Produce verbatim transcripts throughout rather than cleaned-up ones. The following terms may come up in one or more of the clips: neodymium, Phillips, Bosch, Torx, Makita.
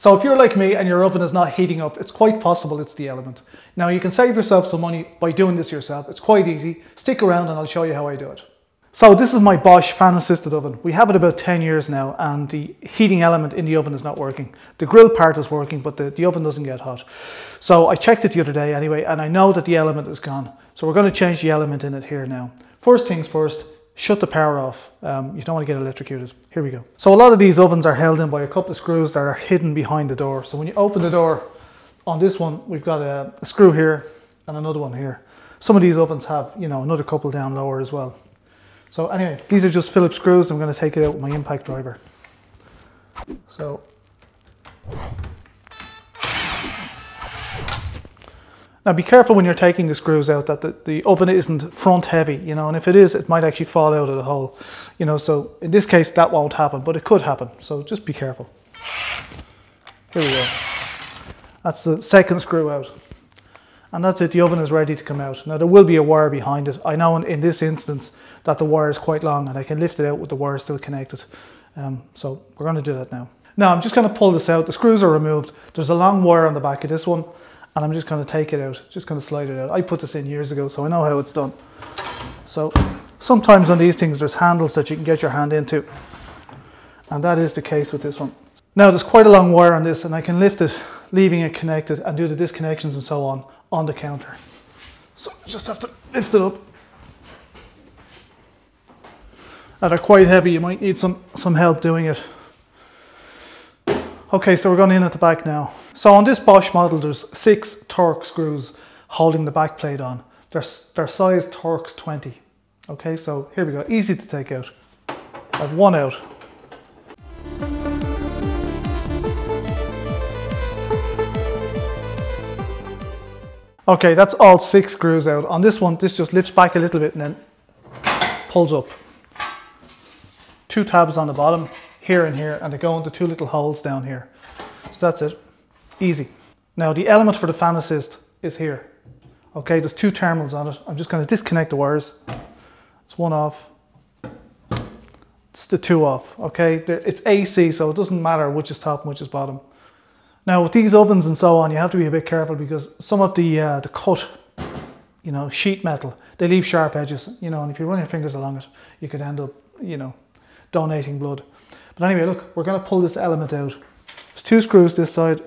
So if you're like me and your oven is not heating up, it's quite possible it's the element. Now you can save yourself some money by doing this yourself. It's quite easy. Stick around and I'll show you how I do it. So this is my Bosch fan assisted oven. We have it about ten years now and the heating element in the oven is not working. The grill part is working, but the, the oven doesn't get hot. So I checked it the other day anyway and I know that the element is gone. So we're going to change the element in it here now. First things first, shut the power off. Um, you don't want to get electrocuted. Here we go. So a lot of these ovens are held in by a couple of screws that are hidden behind the door. So when you open the door on this one, we've got a, a screw here and another one here. Some of these ovens have, you know, another couple down lower as well. So anyway, these are just Phillips screws. I'm going to take it out with my impact driver. So. Now be careful when you're taking the screws out that the, the oven isn't front heavy, you know, and if it is, it might actually fall out of the hole, you know, so in this case that won't happen, but it could happen. So just be careful. Here we go. That's the second screw out. And that's it, the oven is ready to come out. Now there will be a wire behind it. I know in, in this instance that the wire is quite long and I can lift it out with the wire still connected. Um, so we're going to do that now. Now I'm just going to pull this out. The screws are removed. There's a long wire on the back of this one and I'm just going to take it out. Just going to slide it out. I put this in years ago so I know how it's done. So sometimes on these things there's handles that you can get your hand into. And that is the case with this one. Now there's quite a long wire on this and I can lift it, leaving it connected and do the disconnections and so on on the counter. So I just have to lift it up. Now they're quite heavy, you might need some, some help doing it. Okay, so we're going in at the back now. So on this Bosch model there's six Torx screws holding the back plate on. They're, they're size Torx twenty. Okay, so here we go, easy to take out. I've one out. Okay, that's all six screws out. On this one, this just lifts back a little bit and then pulls up. Two tabs on the bottom, here and here, and they go into two little holes down here. So that's it, easy. Now the element for the fan assist is here. Okay, there's two terminals on it. I'm just going to disconnect the wires. It's one off. It's the two off, okay? It's A C, so it doesn't matter which is top and which is bottom. Now with these ovens and so on, you have to be a bit careful because some of the uh, the cut, you know, sheet metal, they leave sharp edges, you know, and if you run your fingers along it, you could end up, you know, donating blood. But anyway, look, we're going to pull this element out. There's two screws this side.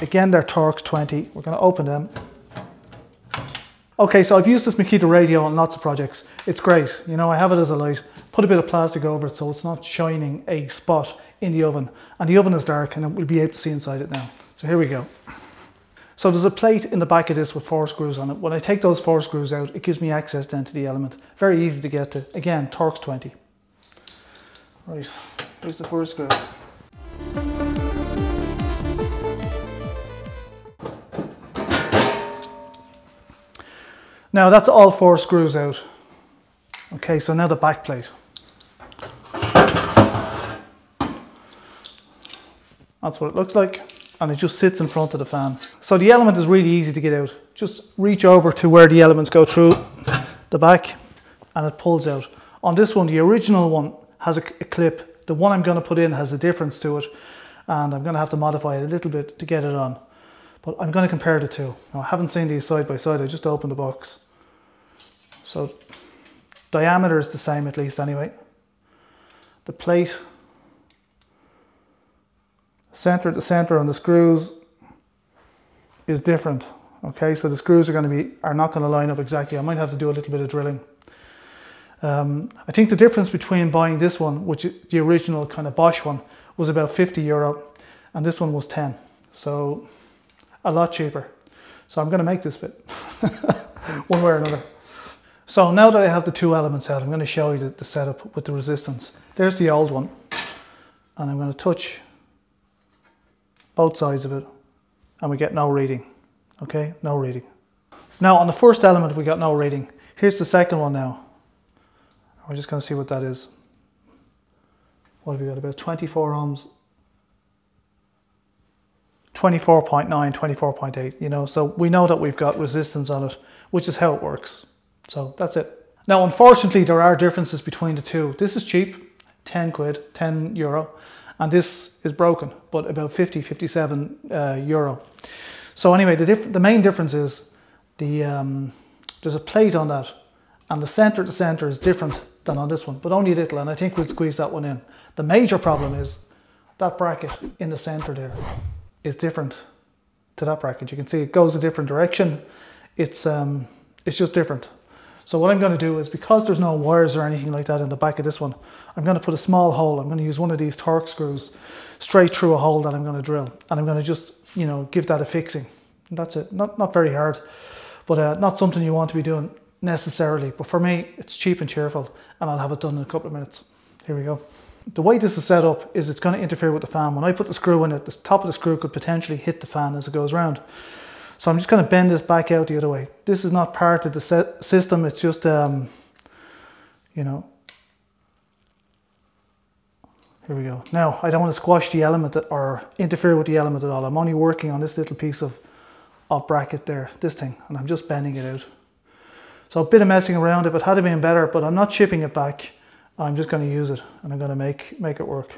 Again, they're Torx twenty. We're going to open them. Okay, so I've used this Makita radio on lots of projects. It's great. You know, I have it as a light. Put a bit of plastic over it so it's not shining a spot in the oven. And the oven is dark and we'll be able to see inside it now. So here we go. So there's a plate in the back of this with four screws on it. When I take those four screws out, it gives me access then to the element. Very easy to get to. Again, Torx twenty. Right, here's the first screw. Now that's all four screws out. Okay, so now the back plate. That's what it looks like. And it just sits in front of the fan. So the element is really easy to get out. Just reach over to where the elements go through the back and it pulls out. On this one, the original one has a, a clip. The one I'm going to put in has a difference to it and I'm going to have to modify it a little bit to get it on. But I'm going to compare the two. Now I haven't seen these side by side, I just opened the box. So diameter is the same at least anyway. The plate, center to center on the screws is different. Okay, so the screws are going to be are not going to line up exactly. I might have to do a little bit of drilling. Um, I think the difference between buying this one, which the original kind of Bosch one, was about fifty euro, and this one was ten. So a lot cheaper. So I'm going to make this fit one way or another. So now that I have the two elements out, I'm going to show you the, the setup with the resistance. There's the old one, and I'm going to touch both sides of it and we get no reading. Okay, no reading. Now on the first element we got no reading. Here's the second one now. We're just going to see what that is. What have we got? About twenty-four ohms. twenty-four point nine, twenty-four point eight, you know, so we know that we've got resistance on it, which is how it works. So that's it. Now unfortunately there are differences between the two. This is cheap, ten quid, ten euro, and this is broken, but about fifty, fifty-seven uh, euro. So anyway, the, diff the main difference is the um, there's a plate on that, and the center to center is different than on this one, but only a little, and I think we'll squeeze that one in. The major problem is that bracket in the center there is different to that bracket. You can see it goes a different direction. It's um, it's just different. So what I'm going to do is, because there's no wires or anything like that in the back of this one, I'm going to put a small hole. I'm going to use one of these Torx screws straight through a hole that I'm going to drill, and I'm going to just, you know, give that a fixing. And that's it. Not not very hard, but uh, not something you want to be doing necessarily. But for me, it's cheap and cheerful, and I'll have it done in a couple of minutes. Here we go. The way this is set up is it's going to interfere with the fan. When I put the screw in it, the top of the screw could potentially hit the fan as it goes around. So I'm just going to bend this back out the other way. This is not part of the set system. It's just, um, you know, here we go. Now, I don't want to squash the element that, or interfere with the element at all. I'm only working on this little piece of, of bracket there, this thing, and I'm just bending it out. So a bit of messing around. If it had been better, but I'm not chipping it back. I'm just going to use it, and I'm going to make, make it work.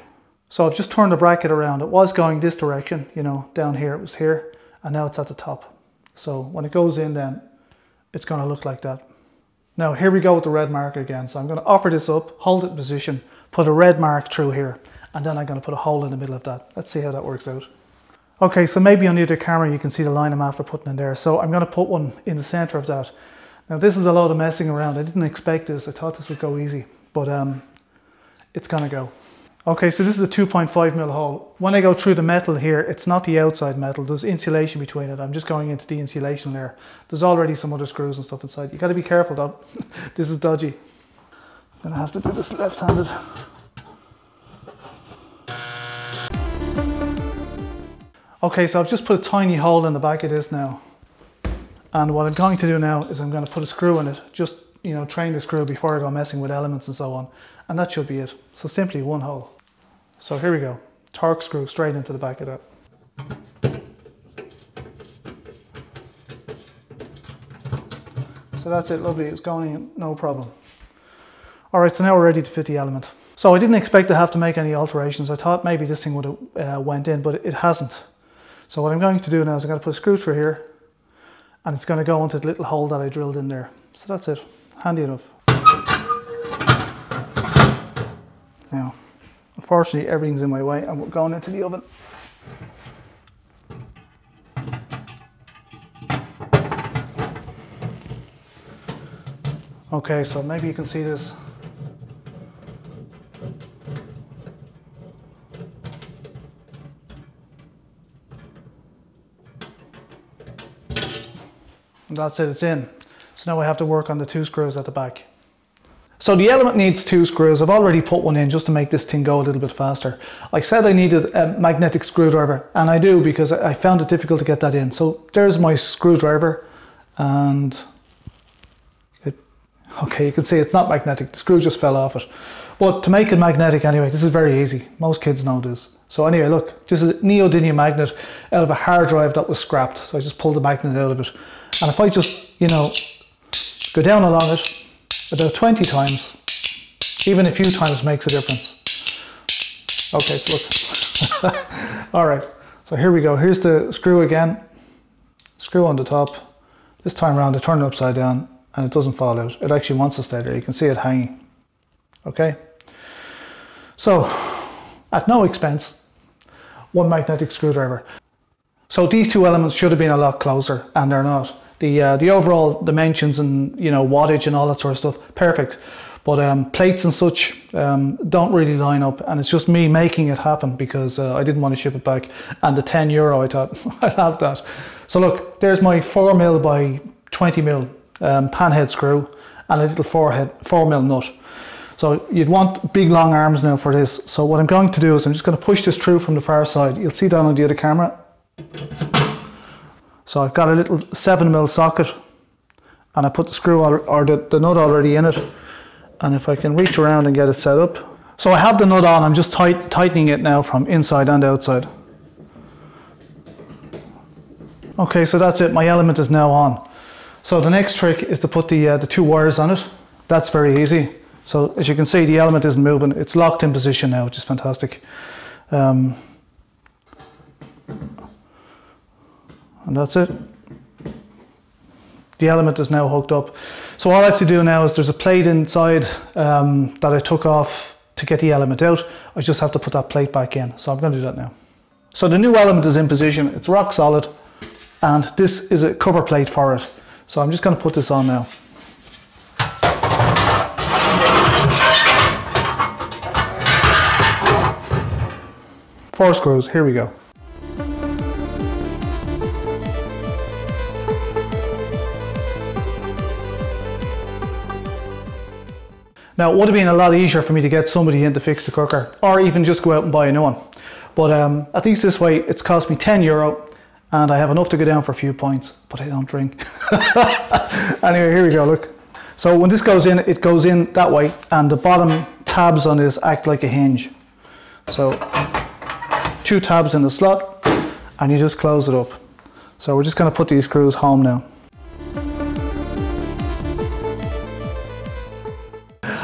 So I've just turned the bracket around. It was going this direction, you know, down here, it was here, and now it's at the top. So when it goes in then, it's going to look like that. Now here we go with the red mark again. So I'm going to offer this up, hold it in position, put a red mark through here, and then I'm going to put a hole in the middle of that. Let's see how that works out. Okay, so maybe on the other camera you can see the line I'm after putting in there. So I'm going to put one in the center of that. Now this is a load of messing around. I didn't expect this. I thought this would go easy, but um, it's going to go. Okay, so this is a two point five mil hole. When I go through the metal here, it's not the outside metal. There's insulation between it. I'm just going into the insulation layer. There's already some other screws and stuff inside. You got to be careful though. This is dodgy. I'm going to have to do this left-handed. Okay, so I've just put a tiny hole in the back of this now. And what I'm going to do now is I'm going to put a screw in it. Just, you know, train the screw before I go messing with elements and so on. And that should be it. So simply one hole. So here we go. Torx screw straight into the back of that. So that's it, lovely. It's going in, no problem. All right, so now we're ready to fit the element. So I didn't expect to have to make any alterations. I thought maybe this thing would have uh, went in, but it hasn't. So what I'm going to do now is I'm going to put a screw through here, and it's going to go into the little hole that I drilled in there. So that's it, handy enough. Now, unfortunately, everything's in my way, and we're going into the oven. Okay, so maybe you can see this. And that's it, it's in. So now I have to work on the two screws at the back. So the element needs two screws. I've already put one in just to make this thing go a little bit faster. I said I needed a magnetic screwdriver, and I do, because I found it difficult to get that in. So there's my screwdriver, and it, okay, you can see it's not magnetic. The screw just fell off it. But to make it magnetic anyway, this is very easy. Most kids know this. So anyway, look, this is a neodymium magnet out of a hard drive that was scrapped. So I just pulled the magnet out of it. And if I just, you know, go down along it, about twenty times, even a few times makes a difference. Okay, so look. All right, so here we go. Here's the screw again. Screw on the top. This time around, I turn it upside down and it doesn't fall out. It actually wants to stay there. You can see it hanging. Okay. So, at no expense, one magnetic screwdriver. So these two elements should have been a lot closer, and they're not. The, uh, the overall dimensions and, you know, wattage and all that sort of stuff, perfect. But um, plates and such um, don't really line up, and it's just me making it happen because uh, I didn't want to ship it back. And the ten euro, I thought, I'd have that. So look, there's my four mil by twenty mil um, panhead screw and a little forehead, four mil nut. So you'd want big long arms now for this. So what I'm going to do is I'm just going to push this through from the far side. You'll see that on the other camera. So I've got a little seven mil socket, and I put the screw or, or the, the nut already in it, and if I can reach around and get it set up. So I have the nut on, I'm just tight, tightening it now from inside and outside. Okay, so that's it, my element is now on. So the next trick is to put the, uh, the two wires on it. That's very easy. So as you can see, the element isn't moving, it's locked in position now, which is fantastic. Um, and that's it. The element is now hooked up. So all I have to do now is there's a plate inside um, that I took off to get the element out. I just have to put that plate back in. So I'm going to do that now. So the new element is in position. It's rock solid. And this is a cover plate for it. So I'm just going to put this on now. Four screws, here we go. Now, it would have been a lot easier for me to get somebody in to fix the cooker, or even just go out and buy a new one. But um, at least this way, it's cost me ten euro, and I have enough to go down for a few pints, but I don't drink. Anyway, here we go, look. So when this goes in, it goes in that way, and the bottom tabs on this act like a hinge. So two tabs in the slot, and you just close it up. So we're just gonna put these screws home now.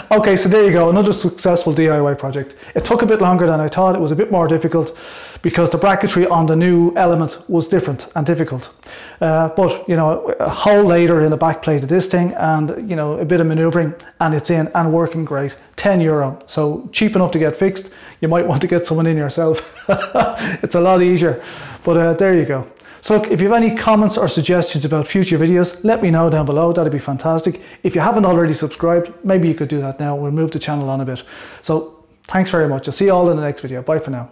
Okay, so there you go, another successful D I Y project. It took a bit longer than I thought. It was a bit more difficult because the bracketry on the new element was different and difficult. Uh, but, you know, a hole later in the back plate of this thing and, you know, a bit of manoeuvring and it's in and working great. ten euro, so cheap enough to get fixed. You might want to get someone in yourself. It's a lot easier, but uh, there you go. So look, if you have any comments or suggestions about future videos, let me know down below, that'd be fantastic. If you haven't already subscribed, maybe you could do that now, we'll move the channel on a bit. So thanks very much, I'll see you all in the next video, bye for now.